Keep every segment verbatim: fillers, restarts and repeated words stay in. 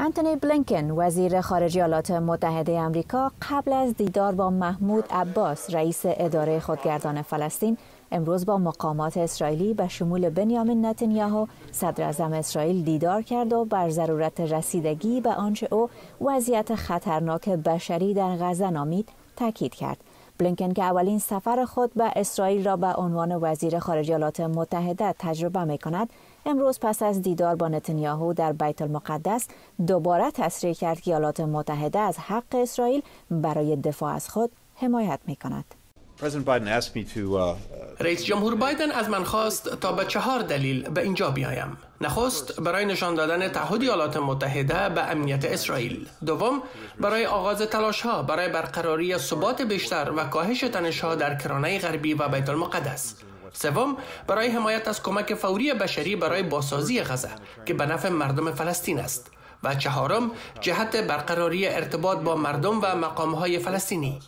آنتونی بلینکن، وزیر خارجه ایالات متحده آمریکا، قبل از دیدار با محمود عباس، رئیس اداره خودگردان فلسطین، امروز با مقامات اسرائیلی به شمول بنیامین نتانیاهو، صدراعظم اسرائیل، دیدار کرد و بر ضرورت رسیدگی به آنچه او وضعیت خطرناک بشری در غزه نامید، تاکید کرد. بلینکن که اولین سفر خود به اسرائیل را به عنوان وزیر خارجه ایالات متحده تجربه می کند، امروز پس از دیدار با نتانیاهو در بیت المقدس دوباره تصریح کرد که ایالات متحده از حق اسرائیل برای دفاع از خود حمایت می کند. رئیس جمهور بایدن از من خواست تا به چهار دلیل به اینجا بیایم. نخست، برای نشان دادن تعهد ایالات متحده به امنیت اسرائیل. دوم، برای آغاز تلاش‌ها برای برقراری ثبات بیشتر و کاهش تنش‌ها در کرانه غربی و بیت المقدس. سوم، برای حمایت از کمک فوری بشری برای بازسازی غزه که به نفع مردم فلسطین است. و چهارم، جهت برقراری ارتباط با مردم و مقامهای فلسطینی.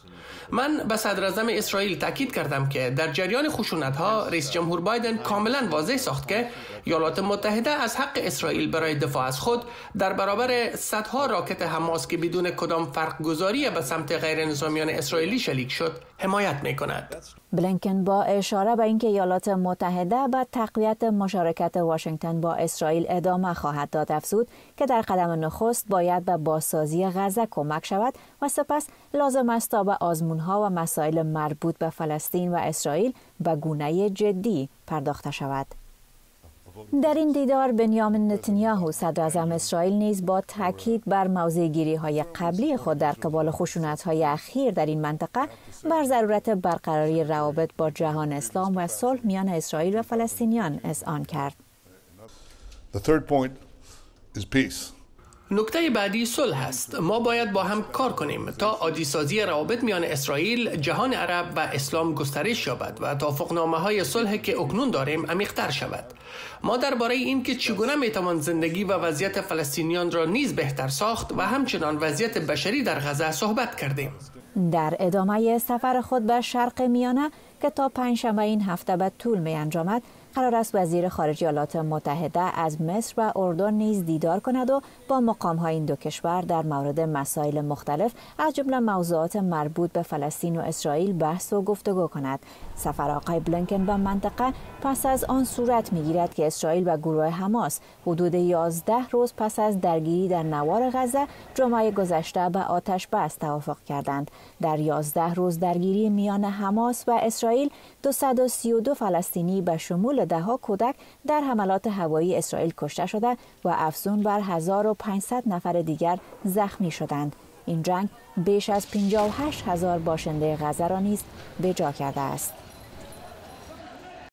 من به صدراعظم اسرائیل تاکید کردم که در جریان خشونت‌ها رئیس جمهور بایدن کاملا واضح ساخت که ایالات متحده از حق اسرائیل برای دفاع از خود در برابر صدها راکت حماس که بدون کدام فرق گذاری به سمت غیر نظامیان اسرائیلی شلیک شد، حمایت می‌کند. بلینکن با اشاره به اینکه ایالات متحده به تقویت مشارکت واشنگتن با اسرائیل ادامه خواهد داد، افزود که در قدم نخست باید به بازسازی غزه کمک شود و سپس لازم است تا به آزمون‌ها و مسائل مربوط به فلسطین و اسرائیل به گونه‌ای جدی پرداخته شود. در این دیدار بنیامین نتانیاهو، صدراعظم اسرائیل، نیز با تاکید بر موضع‌گیری‌های قبلی خود در قبال خشونت‌های اخیر در این منطقه بر ضرورت برقراری روابط با جهان اسلام و صلح میان اسرائیل و فلسطینیان اذعان کرد. نکته بعدی صلح است. ما باید با هم کار کنیم تا عادی‌سازی روابط میان اسرائیل، جهان عرب و اسلام گسترش یابد و توافقنامه‌های صلح که اکنون داریم عمیق‌تر شود. ما درباره این که چگونه میتوان زندگی و وضعیت فلسطینیان را نیز بهتر ساخت و همچنان وضعیت بشری در غزه صحبت کردیم. در ادامه سفر خود به شرق میانه که تا پنجشنبه این هفته به طول می انجامد، قرار است وزیر خارجه ایالات متحده از مصر و اردن نیز دیدار کند و با مقام‌های این دو کشور در مورد مسائل مختلف از جمله موضوعات مربوط به فلسطین و اسرائیل بحث و گفتگو کند. سفر آقای بلینکن به منطقه پس از آن صورت می‌گیرد که اسرائیل و گروه حماس حدود یازده روز پس از درگیری در نوار غزه جمعه گذشته به آتش بس توافق کردند. در یازده روز درگیری میان حماس و اسرائیل، دویست و سی و دو فلسطینی به شمول ده‌ها کودک در حملات هوایی اسرائیل کشته شده و افزون بر هزار و پانصد نفر دیگر زخمی شدند. این جنگ بیش از پنجاه و هشت هزار باشنده غزه را نیز به جا کرده است.